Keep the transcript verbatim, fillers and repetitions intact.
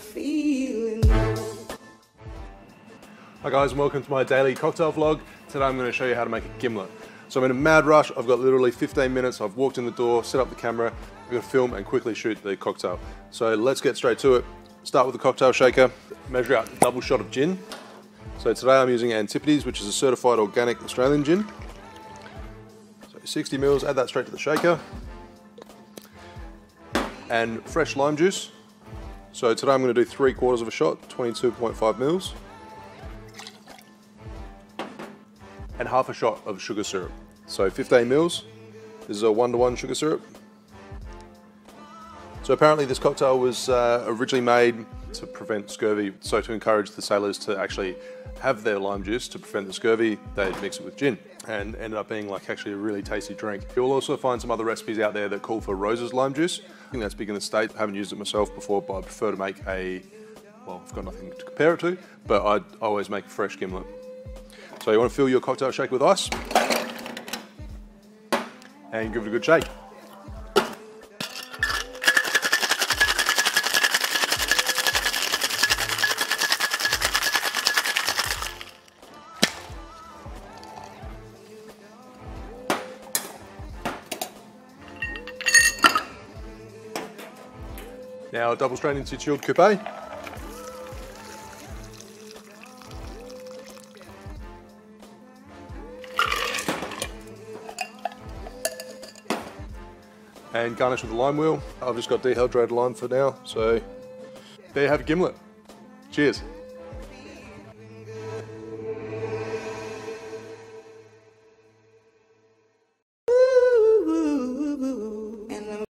feeling low. Hi guys, welcome to my daily cocktail vlog. Today I'm going to show you how to make a gimlet. So I'm in a mad rush, I've got literally fifteen minutes, I've walked in the door, set up the camera, I'm going to film and quickly shoot the cocktail. So let's get straight to it. Start with the cocktail shaker, measure out a double shot of gin. So today I'm using Antipodes, which is a certified organic Australian gin. So sixty mils, add that straight to the shaker. And fresh lime juice. So today I'm going to do three quarters of a shot, twenty-two point five mils. And half a shot of sugar syrup. So fifteen mils, this is a one to one sugar syrup. So apparently this cocktail was uh, originally made to prevent scurvy, so to encourage the sailors to actually have their lime juice to prevent the scurvy, they'd mix it with gin, and ended up being like actually a really tasty drink. You'll also find some other recipes out there that call for Rose's lime juice. I think that's big in the States. I haven't used it myself before, but I prefer to make a, well, I've got nothing to compare it to, but I always make a fresh gimlet. So you want to fill your cocktail shaker with ice, and give it a good shake. Now double strain into your chilled coupe. And garnish with a lime wheel. I've just got dehydrated lime for now, so there you have a gimlet. Cheers.